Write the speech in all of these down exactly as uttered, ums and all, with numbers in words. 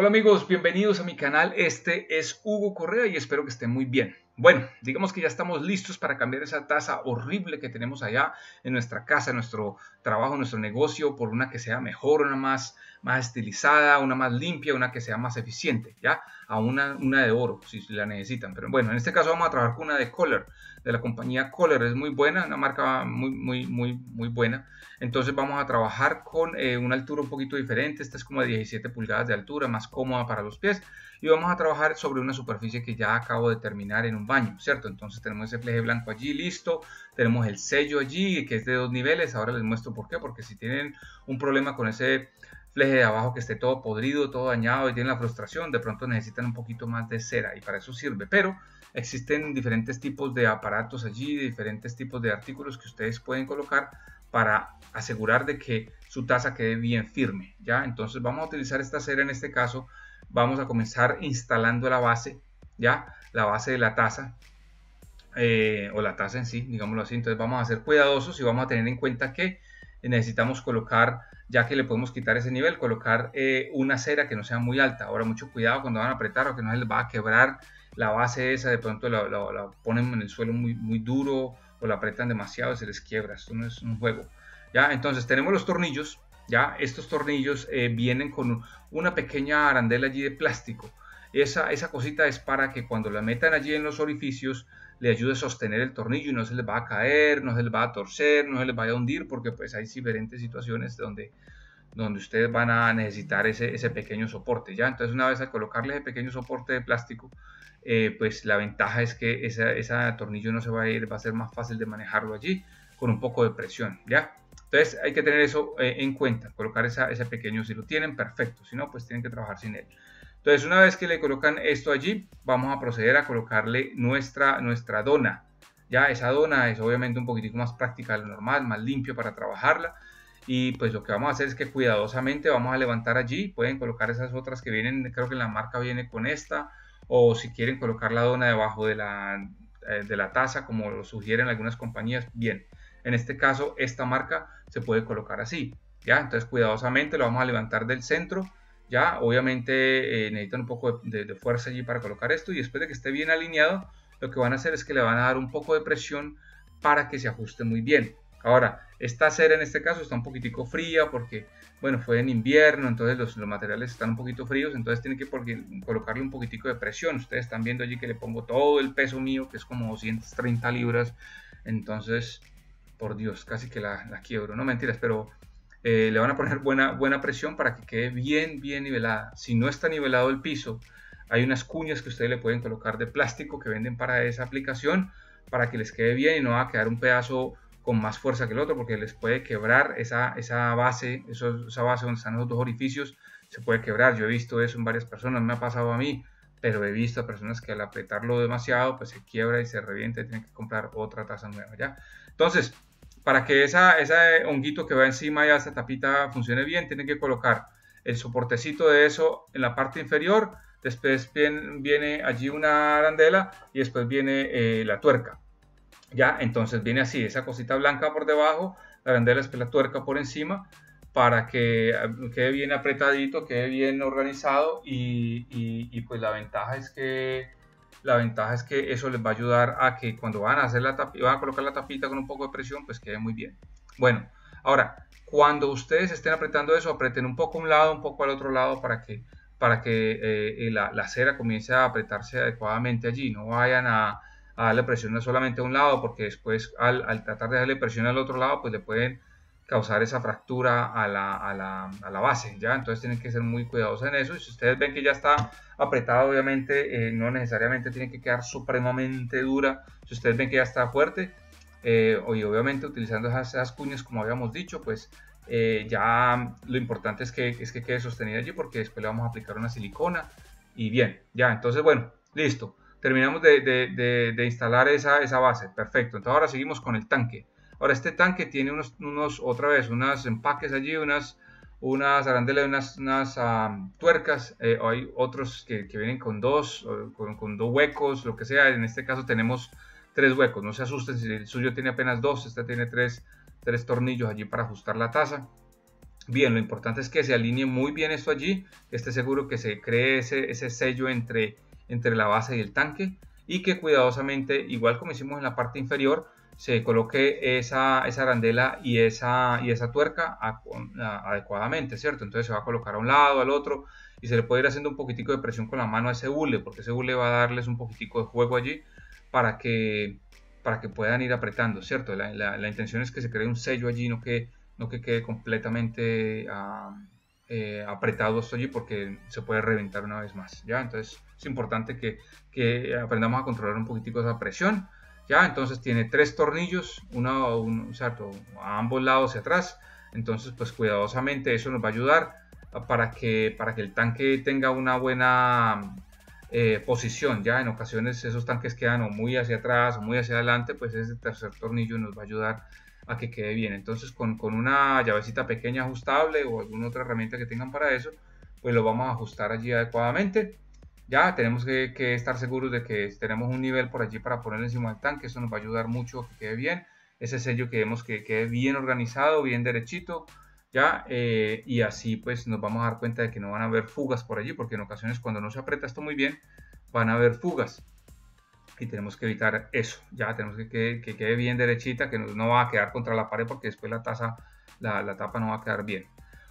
Hola amigos, bienvenidos a mi canal, este es Hugo Correa y espero que estén muy bien. Bueno, digamos que ya estamos listos para cambiar esa taza horrible que tenemos allá en nuestra casa, en nuestro trabajo, en nuestro negocio, por una que sea mejor, una más, más estilizada, una más limpia, una que sea más eficiente, ¿ya? A una, una de oro, si la necesitan. Pero bueno, en este caso vamos a trabajar con una de Kohler, de la compañía Kohler, es muy buena, una marca muy, muy, muy, muy buena. Entonces vamos a trabajar con eh, una altura un poquito diferente, esta es como de diecisiete pulgadas de altura, más cómoda para los pies. Y vamos a trabajar sobre una superficie que ya acabo de terminar en un baño, ¿cierto? Entonces tenemos ese fleje blanco allí, listo. Tenemos el sello allí, que es de dos niveles. Ahora les muestro por qué, porque si tienen un problema con ese fleje de abajo que esté todo podrido, todo dañado y tienen la frustración, de pronto necesitan un poquito más de cera y para eso sirve. Pero existen diferentes tipos de aparatos allí, diferentes tipos de artículos que ustedes pueden colocar para asegurar de que su taza quede bien firme, ¿ya? Entonces vamos a utilizar esta cera en este caso. Vamos a comenzar instalando la base, ¿ya? La base de la taza, eh, o la taza en sí, digámoslo así. Entonces vamos a ser cuidadosos y vamos a tener en cuenta que necesitamos colocar, ya que le podemos quitar ese nivel, colocar eh, una cera que no sea muy alta. Ahora mucho cuidado cuando van a apretar o que no se les va a quebrar la base esa, de pronto la, la, la ponen en el suelo muy, muy duro o la apretan demasiado y se les quiebra. Esto no es un juego, ¿ya? Entonces tenemos los tornillos. Ya, estos tornillos eh, vienen con una pequeña arandela allí de plástico. Esa, esa cosita es para que cuando la metan allí en los orificios le ayude a sostener el tornillo y no se les va a caer, no se les va a torcer, no se les vaya a hundir, porque pues hay diferentes situaciones donde, donde ustedes van a necesitar ese, ese pequeño soporte, ¿ya? Entonces una vez al colocarle ese pequeño soporte de plástico, eh, pues la ventaja es que ese esa tornillo no se va a ir, va a ser más fácil de manejarlo allí con un poco de presión, ¿ya? Entonces hay que tener eso eh, en cuenta, colocar esa, ese pequeño, si lo tienen, perfecto, si no, pues tienen que trabajar sin él. Entonces una vez que le colocan esto allí, vamos a proceder a colocarle nuestra, nuestra dona. Ya esa dona es obviamente un poquitico más práctica de lo normal, más limpio para trabajarla. Y pues lo que vamos a hacer es que cuidadosamente vamos a levantar allí, pueden colocar esas otras que vienen, creo que la marca viene con esta, o si quieren colocar la dona debajo de la, eh, de la taza, como lo sugieren algunas compañías, bien. En este caso, esta marca se puede colocar así, ¿ya? Entonces, cuidadosamente lo vamos a levantar del centro, ¿ya? Obviamente eh, necesitan un poco de, de fuerza allí para colocar esto y después de que esté bien alineado, lo que van a hacer es que le van a dar un poco de presión para que se ajuste muy bien. Ahora, esta cera en este caso está un poquitico fría porque, bueno, fue en invierno, entonces los, los materiales están un poquito fríos, entonces tienen que porque, colocarle un poquitico de presión. Ustedes están viendo allí que le pongo todo el peso mío, que es como doscientas treinta libras, entonces... Por Dios, casi que la, la quiebro, no mentiras, pero eh, le van a poner buena, buena presión para que quede bien, bien nivelada. Si no está nivelado el piso, hay unas cuñas que ustedes le pueden colocar de plástico que venden para esa aplicación, para que les quede bien y no va a quedar un pedazo con más fuerza que el otro, porque les puede quebrar esa, esa base, eso, esa base donde están los dos orificios, se puede quebrar. Yo he visto eso en varias personas, me ha pasado a mí, pero he visto a personas que al apretarlo demasiado, pues se quiebra y se revienta y tienen que comprar otra taza nueva, ¿ya? Entonces, para que esa, ese honguito que va encima y esa tapita funcione bien, tienen que colocar el soportecito de eso en la parte inferior, después bien, viene allí una arandela y después viene eh, la tuerca. Ya, entonces viene así, esa cosita blanca por debajo, la arandela es la tuerca por encima, para que quede bien apretadito, quede bien organizado y, y, y pues la ventaja es que... La ventaja es que eso les va a ayudar a que cuando van a hacer la tapita, van a colocar la tapita con un poco de presión, pues quede muy bien. Bueno, ahora, cuando ustedes estén apretando eso, aprieten un poco a un lado, un poco al otro lado para que, para que eh, la, la cera comience a apretarse adecuadamente allí. No vayan a, a darle presión solamente a un lado, porque después al, al tratar de darle presión al otro lado, pues le pueden causar esa fractura a la, a la, a la base, ¿ya? Entonces tienen que ser muy cuidadosos en eso. Y si ustedes ven que ya está apretada, obviamente eh, no necesariamente tiene que quedar supremamente dura. Si ustedes ven que ya está fuerte, eh, y obviamente utilizando esas, esas cuñas como habíamos dicho, pues eh, ya lo importante es que, es que quede sostenida allí, porque después le vamos a aplicar una silicona y bien, ya. Entonces, bueno, listo. Terminamos de, de, de, de instalar esa, esa base, perfecto. Entonces ahora seguimos con el tanque. Ahora, este tanque tiene unos, unos otra vez, unos empaques allí, unas, unas arandelas, unas, unas um, tuercas. Eh, hay otros que, que vienen con dos, con, con dos huecos, lo que sea. En este caso tenemos tres huecos. No se asusten si el suyo tiene apenas dos. Este tiene tres, tres tornillos allí para ajustar la taza. Bien, lo importante es que se alinee muy bien esto allí, que esté seguro que se cree ese, ese sello entre, entre la base y el tanque, y que cuidadosamente, igual como hicimos en la parte inferior, se coloque esa, esa arandela y esa, y esa tuerca a, a, adecuadamente, ¿cierto? Entonces se va a colocar a un lado, al otro, y se le puede ir haciendo un poquitico de presión con la mano a ese hule, porque ese hule va a darles un poquitico de juego allí para que, para que puedan ir apretando, ¿cierto? La, la, la intención es que se cree un sello allí, no que, no que quede completamente uh, eh, apretado esto allí, porque se puede reventar una vez más, ¿ya? Entonces es importante que, que aprendamos a controlar un poquitico esa presión. Ya, entonces tiene tres tornillos, uno, uno ¿cierto? A ambos lados hacia atrás. Entonces, pues cuidadosamente eso nos va a ayudar para que, para que el tanque tenga una buena eh, posición. Ya en ocasiones esos tanques quedan o muy hacia atrás o muy hacia adelante, pues ese tercer tornillo nos va a ayudar a que quede bien. Entonces, con, con una llavecita pequeña ajustable o alguna otra herramienta que tengan para eso, pues lo vamos a ajustar allí adecuadamente. Ya tenemos que, que estar seguros de que tenemos un nivel por allí para poner encima del tanque. Eso nos va a ayudar mucho que quede bien. Ese sello que vemos que quede bien organizado, bien derechito. Ya eh, y así pues nos vamos a dar cuenta de que no van a haber fugas por allí, porque en ocasiones cuando no se aprieta esto muy bien van a haber fugas. Y tenemos que evitar eso. Ya tenemos que que, que quede bien derechita, que no, no va a quedar contra la pared, porque después la, taza, la, la tapa no va a quedar bien.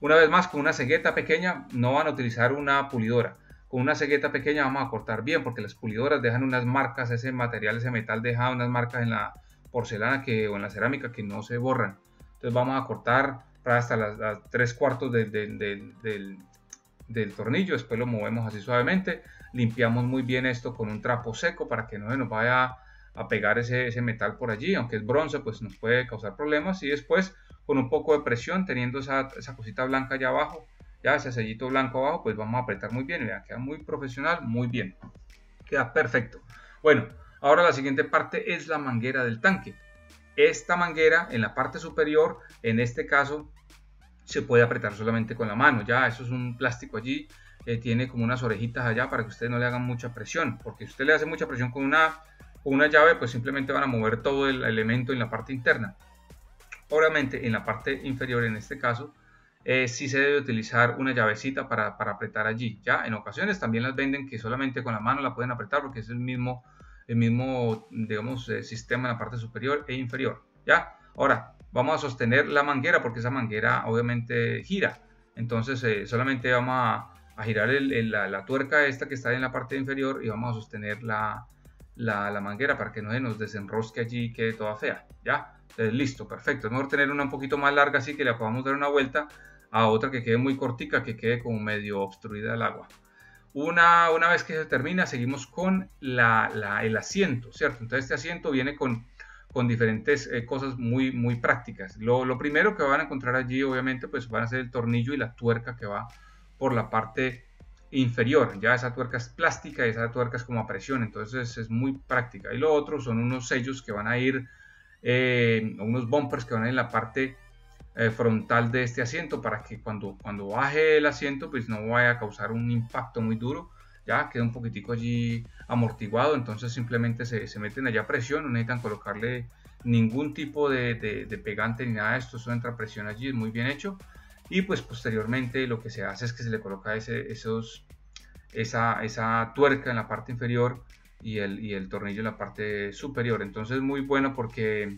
Una vez más, con una cegueta pequeña no van a utilizar una pulidora. Con una cegueta pequeña vamos a cortar bien, porque las pulidoras dejan unas marcas, ese material, ese metal deja unas marcas en la porcelana que, o en la cerámica que no se borran. Entonces vamos a cortar hasta las, las tres cuartos de, de, de, del, del tornillo, después lo movemos así suavemente, limpiamos muy bien esto con un trapo seco para que no se nos vaya a pegar ese, ese metal por allí, aunque es bronce pues nos puede causar problemas, y después con un poco de presión, teniendo esa, esa cosita blanca allá abajo, ya ese sellito blanco abajo, pues vamos a apretar muy bien. Mira, queda muy profesional, muy bien, queda perfecto. Bueno, ahora la siguiente parte es la manguera del tanque. Esta manguera en la parte superior, en este caso, se puede apretar solamente con la mano. Ya eso es un plástico allí que tiene como unas orejitas allá para que ustedes no le hagan mucha presión, porque si usted le hace mucha presión con una, con una llave, pues simplemente van a mover todo el elemento en la parte interna. Obviamente en la parte inferior, en este caso, Eh, sí se debe utilizar una llavecita para, para apretar allí. Ya en ocasiones también las venden que solamente con la mano la pueden apretar, porque es el mismo, el mismo digamos, eh, sistema en la parte superior e inferior. Ya ahora vamos a sostener la manguera, porque esa manguera obviamente gira. Entonces eh, solamente vamos a, a girar el, el, la, la tuerca esta que está en la parte inferior, y vamos a sostener la, la, la manguera para que no se nos desenrosque allí y quede toda fea. Ya, entonces listo, perfecto. Es mejor tener una un poquito más larga, así que le podamos dar una vuelta, a otra que quede muy cortica, que quede como medio obstruida el agua. Una, una vez que se termina, seguimos con la, la, el asiento, ¿cierto? Entonces este asiento viene con, con diferentes eh, cosas muy, muy prácticas. Lo, lo primero que van a encontrar allí, obviamente, pues van a ser el tornillo y la tuerca que va por la parte inferior. Ya esa tuerca es plástica y esa tuerca es como a presión, entonces es muy práctica. Y lo otro son unos sellos que van a ir, eh, unos bumpers que van a ir en la parte Eh, frontal de este asiento, para que cuando, cuando baje el asiento pues no vaya a causar un impacto muy duro. Ya queda un poquitico allí amortiguado, entonces simplemente se, se meten allá presión, no necesitan colocarle ningún tipo de, de, de pegante ni nada de esto, eso entra presión allí, es muy bien hecho. Y pues posteriormente lo que se hace es que se le coloca ese, esos, esa, esa tuerca en la parte inferior y el, y el tornillo en la parte superior. Entonces muy bueno, porque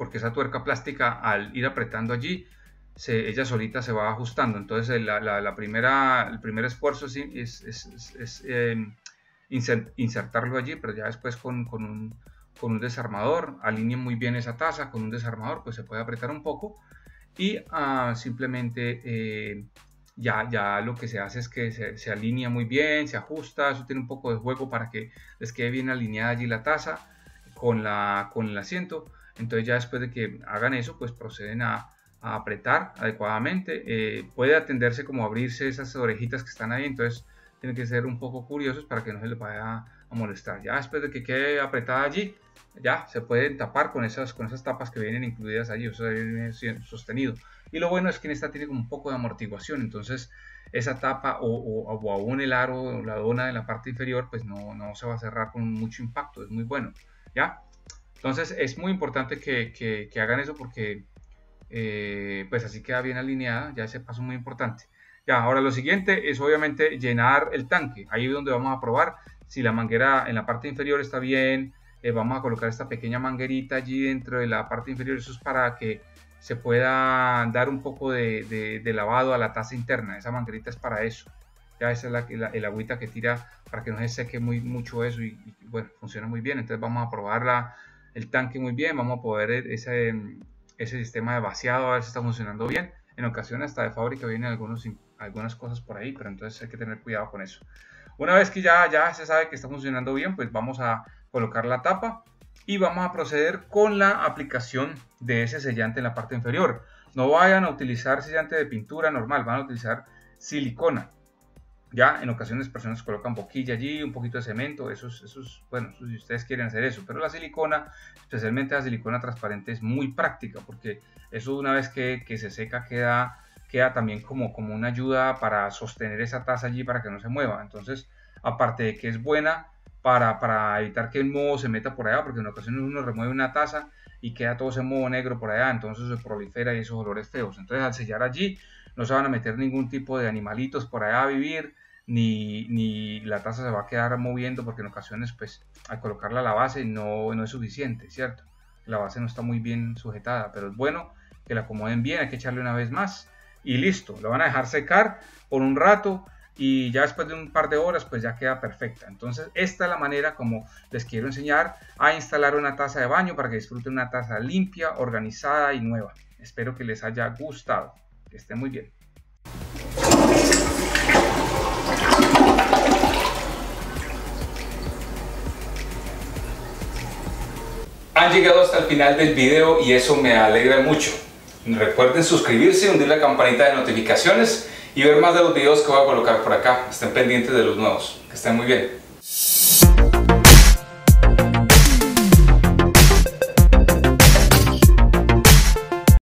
porque esa tuerca plástica, al ir apretando allí, se, ella solita se va ajustando. Entonces la, la, la primera, el primer esfuerzo es, es, es, es eh, insertarlo allí, pero ya después con, con, un, con un desarmador, alineen muy bien esa taza, con un desarmador pues se puede apretar un poco, y ah, simplemente eh, ya, ya lo que se hace es que se, se alinea muy bien, se ajusta, eso tiene un poco de juego para que les quede bien alineada allí la taza con, la, con el asiento. Entonces ya después de que hagan eso, pues proceden a, a apretar adecuadamente. Eh, puede atenderse como abrirse esas orejitas que están ahí, entonces tienen que ser un poco curiosos para que no se les vaya a, a molestar. Ya después de que quede apretada allí, ya se pueden tapar con esas, con esas tapas que vienen incluidas allí, eso viene sostenido. Y lo bueno es que en esta tiene como un poco de amortiguación, entonces esa tapa o, o, o aún el aro o la dona de la parte inferior, pues no, no se va a cerrar con mucho impacto, es muy bueno, ¿ya? Entonces es muy importante que, que, que hagan eso, porque, eh, pues así queda bien alineada, ya ese paso es muy importante. Ya, ahora lo siguiente es obviamente llenar el tanque, ahí es donde vamos a probar si la manguera en la parte inferior está bien. Eh, vamos a colocar esta pequeña manguerita allí dentro de la parte inferior, eso es para que se pueda dar un poco de, de, de lavado a la taza interna, esa manguerita es para eso. Ya esa es la, la, el agüita que tira para que no se seque muy, mucho eso y, y bueno, funciona muy bien. Entonces vamos a probar la, el tanque muy bien, vamos a poder ese, ese sistema de vaciado a ver si está funcionando bien. En ocasiones hasta de fábrica vienen algunos, algunas cosas por ahí, pero entonces hay que tener cuidado con eso. Una vez que ya, ya se sabe que está funcionando bien, pues vamos a colocar la tapa y vamos a proceder con la aplicación de ese sellante en la parte inferior. No vayan a utilizar sellante de pintura normal, van a utilizar silicona. Ya en ocasiones personas colocan boquilla allí, un poquito de cemento, eso es, eso es bueno, eso, si ustedes quieren hacer eso, pero la silicona, especialmente la silicona transparente, es muy práctica porque eso una vez que, que se seca queda, queda también como, como una ayuda para sostener esa taza allí para que no se mueva. Entonces, aparte de que es buena para, para evitar que el moho se meta por allá, porque en ocasiones uno remueve una taza y queda todo ese moho negro por allá, entonces se prolifera y esos olores feos. Entonces al sellar allí no se van a meter ningún tipo de animalitos por allá a vivir, ni, ni la taza se va a quedar moviendo, porque en ocasiones, pues, al colocarla a la base no, no es suficiente, ¿cierto? La base no está muy bien sujetada, pero es bueno que la acomoden bien, hay que echarle una vez más y listo. Lo van a dejar secar por un rato y ya después de un par de horas, pues ya queda perfecta. Entonces, esta es la manera como les quiero enseñar a instalar una taza de baño para que disfruten una taza limpia, organizada y nueva. Espero que les haya gustado. Que estén muy bien. Han llegado hasta el final del video y eso me alegra mucho. Recuerden suscribirse, hundir la campanita de notificaciones y ver más de los videos que voy a colocar por acá. Estén pendientes de los nuevos. Que estén muy bien.